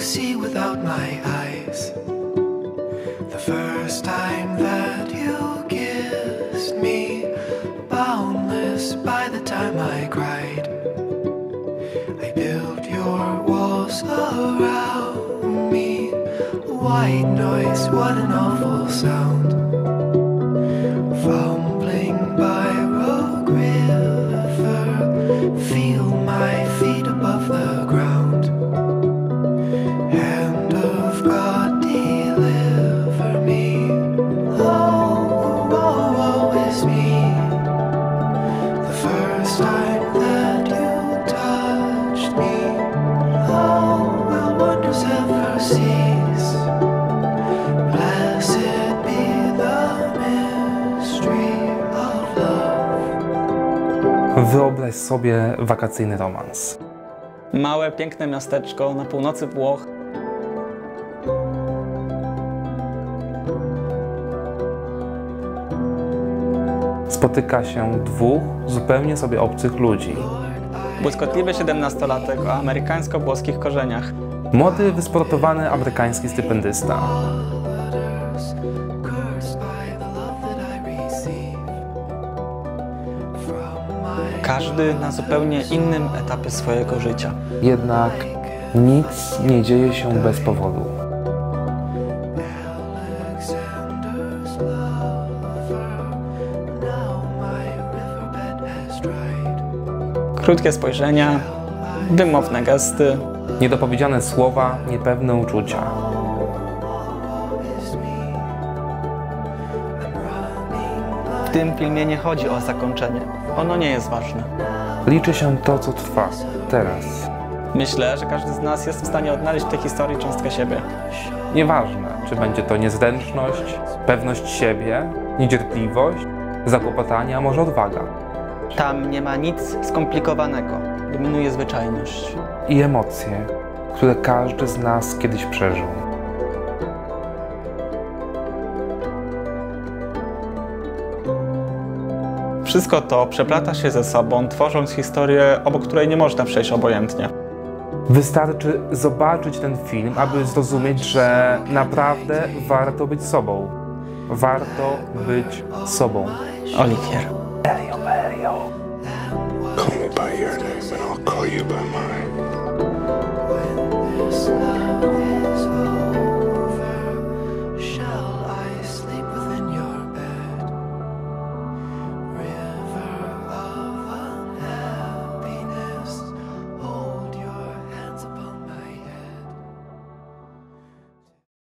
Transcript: see without my eyes. The first time that you kissed me, boundless by the time I cried. I built your walls around me. White noise, what an awful sound. Fumbling by Rogue River, feel my feet above the ground. Hand of God, deliver me. Oh, woe is me. The first time that you touched me, oh, will wonders ever cease? Blessed Wyobraź sobie wakacyjny romans. Małe, piękne miasteczko na północy Włoch. Spotyka się dwóch zupełnie sobie obcych ludzi. Błyskotliwy 17-latek o amerykańsko-włoskich korzeniach. Młody, wysportowany amerykański stypendysta. Każdy na zupełnie innym etapie swojego życia. Jednak nic nie dzieje się bez powodu. Krótkie spojrzenia, wymowne gesty, niedopowiedziane słowa, niepewne uczucia. W tym filmie nie chodzi o zakończenie. Ono nie jest ważne. Liczy się to, co trwa teraz. Myślę, że każdy z nas jest w stanie odnaleźć w tej historii cząstkę siebie. Nieważne, czy będzie to niezręczność, pewność siebie, niecierpliwość, zakłopotanie, a może odwaga. Tam nie ma nic skomplikowanego. Dominuje zwyczajność. I emocje, które każdy z nas kiedyś przeżył. Wszystko to przeplata się ze sobą, tworząc historię, obok której nie można przejść obojętnie. Wystarczy zobaczyć ten film, aby zrozumieć, że naprawdę warto być sobą. Warto być sobą. Oliver. Call me by your name and I'll call you by mine.